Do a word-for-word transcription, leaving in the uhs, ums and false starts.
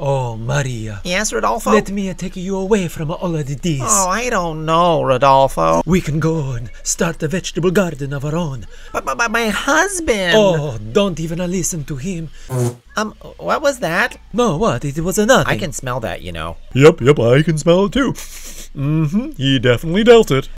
Oh, Maria. Yes, Rodolfo? Let me take you away from all of this. Oh, I don't know, Rodolfo. We can go and start a vegetable garden of our own. But, but, but my husband... Oh, don't even listen to him. Um, what was that? No, what? It was nothing. I can smell that, you know. Yep, yep, I can smell it too. Mm-hmm, he definitely dealt it.